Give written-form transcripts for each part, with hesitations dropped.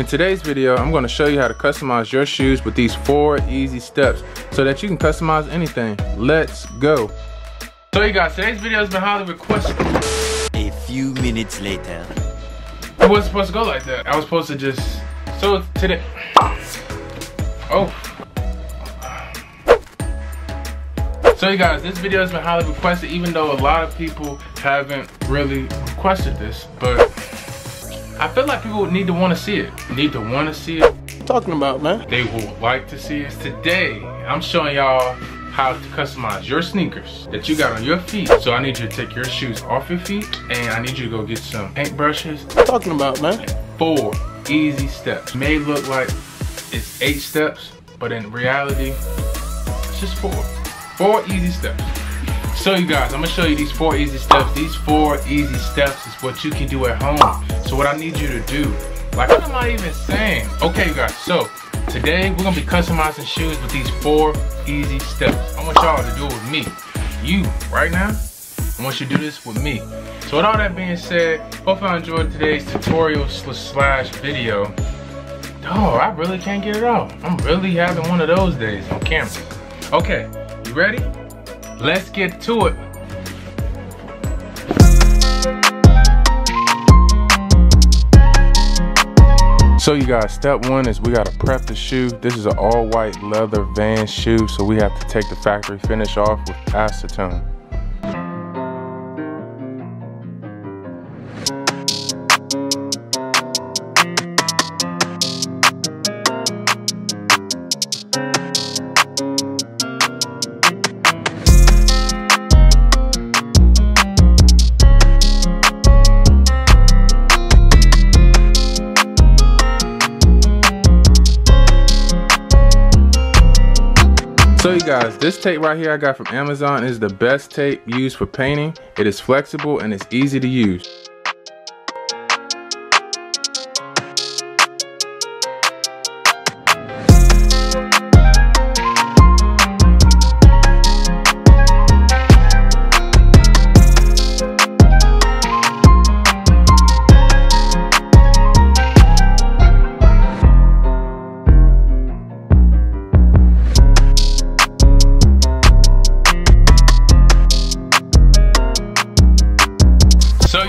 In today's video, I'm going to show you how to customize your shoes with these 4 easy steps so that you can customize anything. Let's go. So you guys, today's video has been highly requested. A few minutes later. I wasn't supposed to go like that. I was supposed to just... So today... Oh. So you guys, this video has been highly requested, even though a lot of people haven't really requested this, but I feel like people need to want to see it. What you talking about, man? They will like to see it. Today, I'm showing y'all how to customize your sneakers that you got on your feet. So I need you to take your shoes off your feet, and I need you to go get some paintbrushes. What you talking about, man? 4 easy steps. It may look like it's 8 steps, but in reality, it's just 4. 4 easy steps. So you guys, I'm gonna show you these 4 easy steps. These 4 easy steps is what you can do at home. So what I need you to do, like, what am I even saying? Okay, you guys, so today we're gonna be customizing shoes with these 4 easy steps. I want y'all to do it with me. You, right now, I want you to do this with me. So with all that being said, hope y'all enjoyed today's tutorial / video. Oh, I really can't get it out. I'm really having one of those days on camera. Okay, you ready? Let's get to it. So you guys, step 1 is we gotta prep the shoe. This is an all white leather Vans shoe, so we have to take the factory finish off with acetone. So you guys, this tape right here I got from Amazon is the best tape used for painting. It is flexible and it's easy to use.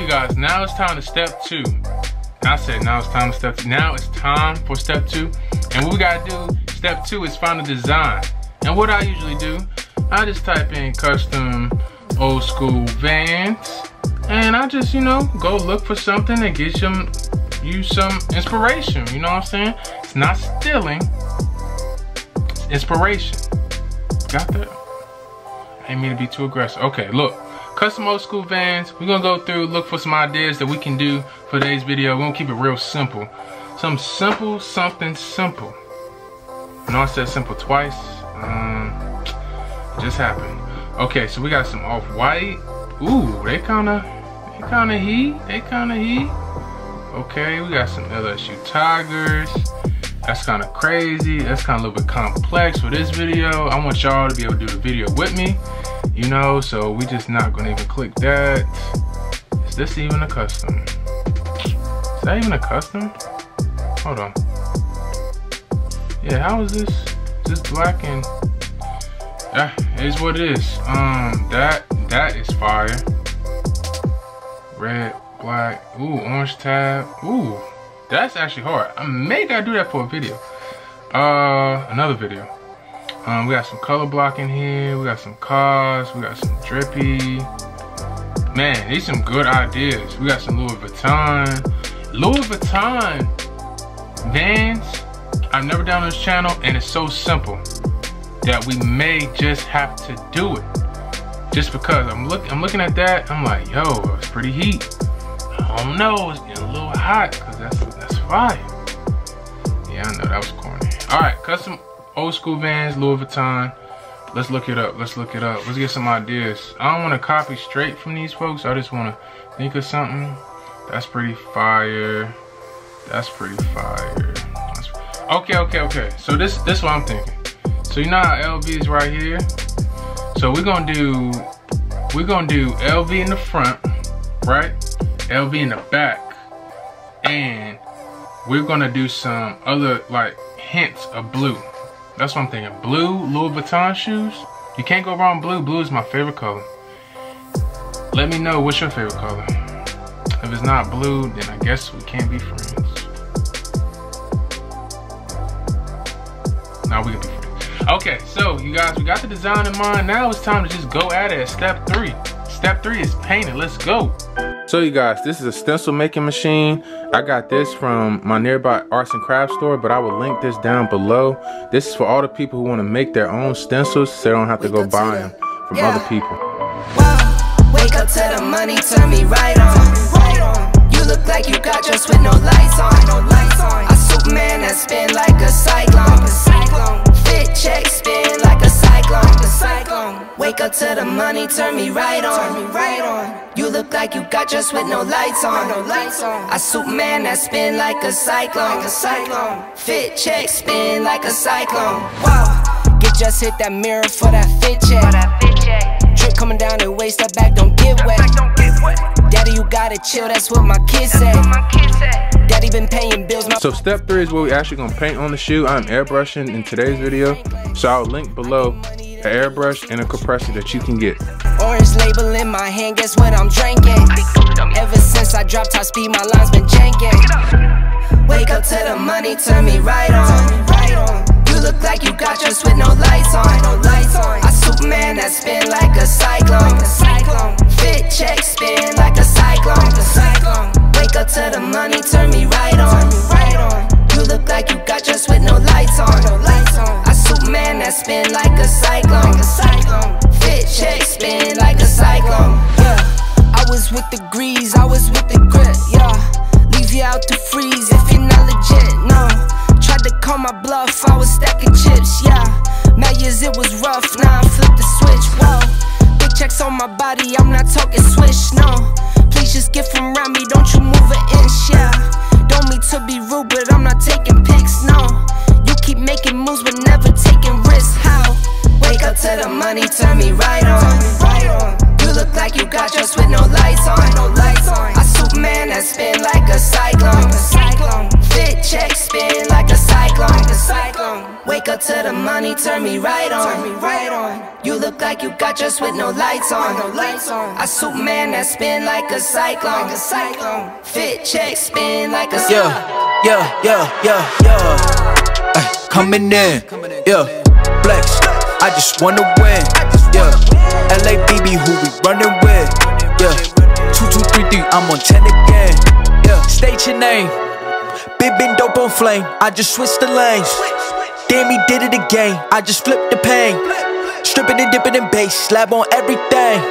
Guys, now it's time to step 2. I said now it's time to step 2. Now it's time for step 2. And what we gotta do, step 2 is find a design. And what I usually do, I just type in custom old school Vans. And I just, you know, go look for something that gives you some inspiration. You know what I'm saying? It's not stealing, it's inspiration. Got that? I didn't mean to be too aggressive. Okay, look. Custom old school Vans. We're gonna go through, look for some ideas that we can do for today's video. We're gonna keep it real simple. Some simple, something simple. I know I said simple twice. It just happened. Okay, so we got some off-white. Ooh, they kinda heat. Okay, we got some LSU Tigers. That's kinda crazy. That's kinda a little bit complex for this video. I want y'all to be able to do the video with me. You know, so we just not gonna even click that. Is this even a custom? Is that even a custom? Hold on. Yeah, how is this? Just black and yeah, it is what it is. That is fire. Red, black, ooh, orange tab. Ooh, that's actually hard. I may gotta do that for a video. Another video. We got some color blocking here. We got some cars. We got some drippy. Man, these some good ideas. We got some Louis Vuitton. Vans. I've never done this channel, and it's so simple that we may just have to do it. Just because I'm looking at that, I'm like, yo, it's pretty heat. I don't know, it's getting a little hot because that's fire. Yeah, I know that was corny. All right, custom. Old school Vans, Louis Vuitton. Let's look it up. Let's get some ideas. I don't want to copy straight from these folks. I just want to think of something. That's pretty fire. Okay. So this what I'm thinking. So you know how LV is right here. So we're gonna do LV in the front, right? LV in the back, and we're gonna do some other like hints of blue. That's what I'm thinking. Blue Louis Vuitton shoes. You can't go wrong. Blue. Blue is my favorite color. Let me know what's your favorite color. If it's not blue, then I guess we can't be friends. Now we can be friends. Okay, so you guys, we got the design in mind. Now it's time to just go at it. Step three. Step three is painting. Let's go. So you guys, this is a stencil making machine. I got this from my nearby arts and crafts store, but I will link this down below. This is for all the people who want to make their own stencils so they don't have to go buy them from other people. Whoa. Wake up to the money, turn me right on. You look like you got dressed with no lights on. I Superman that spin like a cyclone. Fit check spin like a cyclone. Wake up to the money, turn me right on. You look like you got just with no lights on. I Superman that spin like a cyclone. Fit check spin like a cyclone. Wow, get just hit that mirror for that fit check. Drip coming down the waist, that back don't get wet. Daddy, you gotta chill, that's what my kids say. Daddy been paying bills. So step three is where we actually gonna paint on the shoe. I'm airbrushing in today's video, so I'll link below. An airbrush and a compressor that you can get. Orange label in my hand, guess what I'm drinking. Ever since I dropped top speed, my line's been janking. Wake up to the money, turn me right on. You look like you got dressed with no lights on. I Superman that spin like a cyclone. Fit check spin like a cyclone. Wake up to the money, turn me right on. You look like you got dressed with no lights on. I Superman that spin like a cyclone. Fit check spin like a cyclone. Yeah, I was with the grease, I was with the grit. Yeah, leave you out to freeze if you're not legit. No, tried to call my bluff, I was stacking chips. Yeah, mad years it was rough, now I flip the switch. Whoa, big checks on my body, I'm not talking swish. No, please just get from around me, don't you move an inch. Yeah, don't mean to be rude, but I'm not taking pics, no. You keep making moves, but never taking risks, how? Wake up to the money, turn me right on. You look like you got dressed with no lights on. I Superman that spin like a cyclone. Fit check spin like a cyclone. Wake up to the money, turn me right on. You look like you got dressed with no lights on. I Superman that spin like a cyclone. Fit check spin like a cyclone. Yeah. Coming in, yeah. Flex, I just wanna win, yeah. LA BB, who we running with? Yeah, 2233, I'm on 10 again. Yeah, state your name. Big been dope on flame. I just switched the lanes. Damn, he did it again. I just flipped the pain. Stripping and dipping in bass, slab on everything.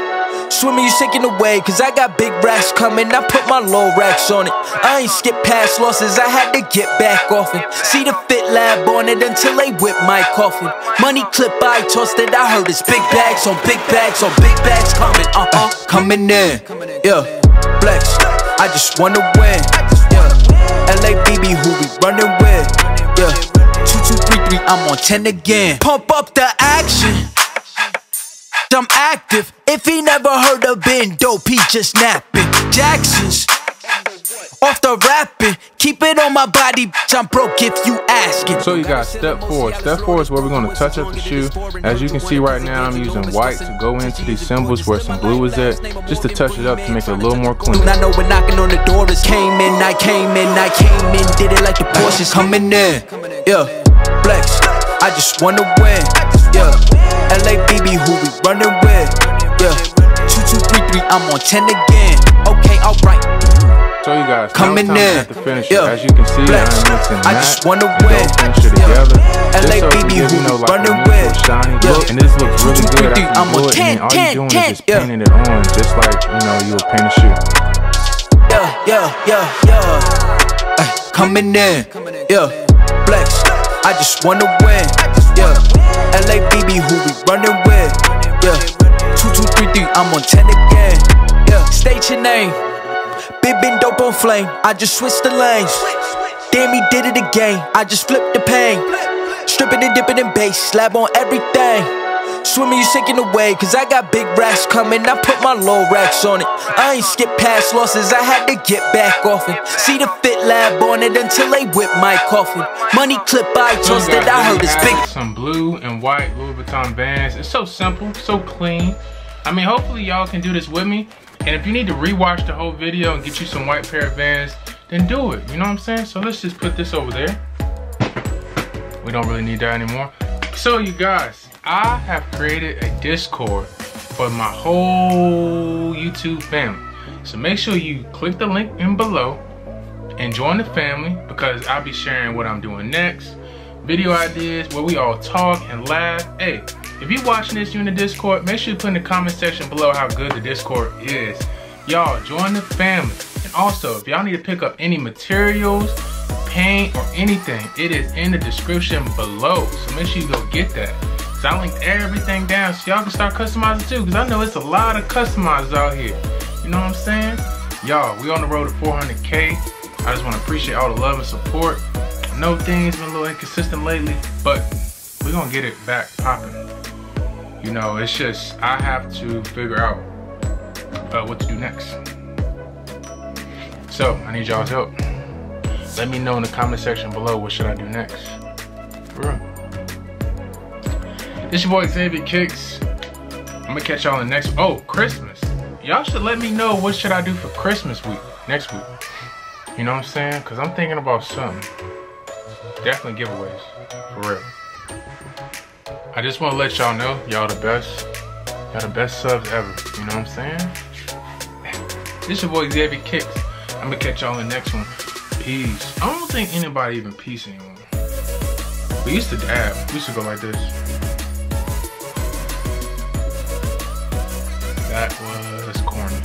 Swimming, you sinking away, cause I got big racks coming. I put my low racks on it. I ain't skip past losses, I had to get back off it. See the fit lab on it until they whip my coffin. Money clip, I tossed it, I heard it's big bags on big bags on big bags coming. Coming in, yeah. Flex, I just wanna win, yeah. LA BB, who we running with? Yeah, 2233, I'm on 10 again. Pump up the action, I'm active. If he never heard of being dope, he just napping. Jackson's off the rapping. Keep it on my body, bitch, I'm broke if you asking. So you guys, step four. Step four is where we're gonna touch up the shoe. As you can see right now, I'm using white to go into these symbols where some blue is at, just to touch it up to make it a little more clean. I know when knocking on the door is came in, did it like the Porsches. Coming in, yeah. Flex, I just wanna win, yeah. LA BB, who we running with? Yeah, 2233, I'm on 10 again. Okay, alright. So you guys, coming in at the finish. Yeah. As you can see, I just wanna win. Yeah. LA BB, who we running with? Yeah, and this looks really good. I'm on 10. All you doing is just painting it on, just like you know you would paint a shoe. Yeah. Coming in, yeah. Flex, I just wanna win. Yeah. LA BB, who we running with? Yeah, 2233, I'm on 10 again. Yeah, state your name. Big been dope on flame. I just switched the lanes. Damn, he did it again. I just flipped the pain. Stripping and dipping in bass, slab on everything. Swimmin', you shaking the wave, cause I got big racks coming. I put my low racks on it. I ain't skip past losses, I had to get back off it. See the fit lab on it until they whip my coffin. Money clip I tossed it, I heard it's big. Some blue and white Louis Vuitton Vans. It's so simple, so clean. I mean, hopefully y'all can do this with me. And if you need to rewatch the whole video and get you some white pair of Vans, then do it, you know what I'm saying? So let's just put this over there. We don't really need that anymore. So you guys, I have created a Discord for my whole YouTube family. So make sure you click the link in below and join the family, because I'll be sharing what I'm doing next, video ideas, where we all talk and laugh. Hey, if you're watching this, you're in the Discord, make sure you put in the comment section below how good the Discord is. Y'all, join the family. And also, if y'all need to pick up any materials, paint, or anything, it is in the description below. So make sure you go get that. So I linked everything down so y'all can start customizing too, because I know it's a lot of customizers out here. You know what I'm saying? Y'all, we on the road to 400K. I just want to appreciate all the love and support. I know things been a little inconsistent lately, but we're going to get it back popping. You know, it's just, I have to figure out what to do next. So I need y'all's help. Let me know in the comment section below what should I do next. For real. It's your boy Xavier Kicks. I'm gonna catch y'all in the next, oh, Christmas. Y'all should let me know what should I do for Christmas week, next week. You know what I'm saying? Cause I'm thinking about something. Definitely giveaways, for real. I just wanna let y'all know, y'all the best subs ever. You know what I'm saying? This your boy Xavier Kicks. I'm gonna catch y'all in the next one. Peace. I don't think anybody even peace anymore. We used to dab, we used to go like this. That was corny.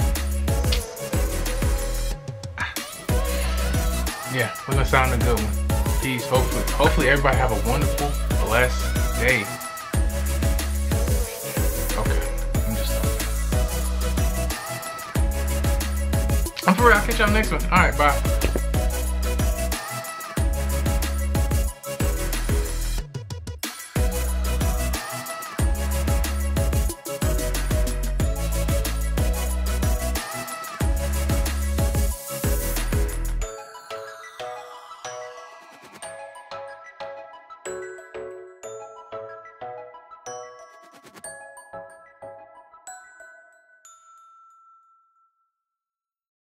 Yeah, we're gonna sound a good one. Peace. Hopefully everybody have a wonderful, blessed day. Okay, I'm just. I'm for real. I'll catch y'all next one. All right, bye.